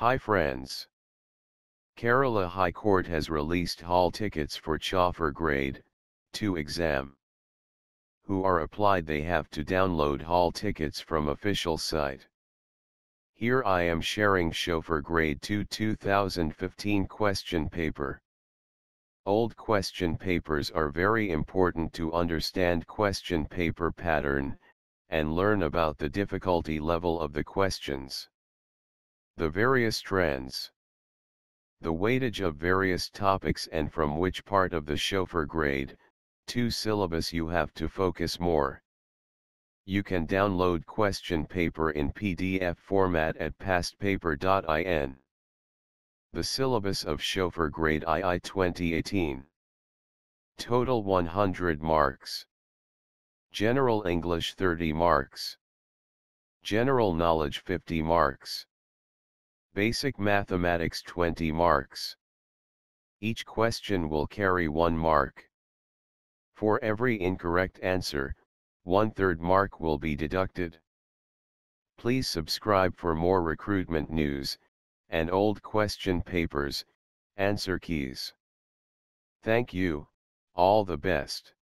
Hi friends. Kerala High Court has released hall tickets for Chauffeur Grade 2 exam. Who are applied they have to download hall tickets from official site. Here I am sharing Chauffeur Grade 2 2015 question paper. Old question papers are very important to understand question paper pattern, and learn about the difficulty level of the questions. The various strands, the weightage of various topics, and from which part of the Chauffeur Grade 2 syllabus you have to focus more. You can download question paper in PDF format at pastpaper.in. The syllabus of Chauffeur Grade II 2018. Total 100 marks. General English 30 marks. General Knowledge 50 marks. Basic Mathematics 20 marks. Each question will carry 1 mark. For every incorrect answer, 1/3 mark will be deducted. Please subscribe for more recruitment news, and old question papers, answer keys. Thank you, all the best.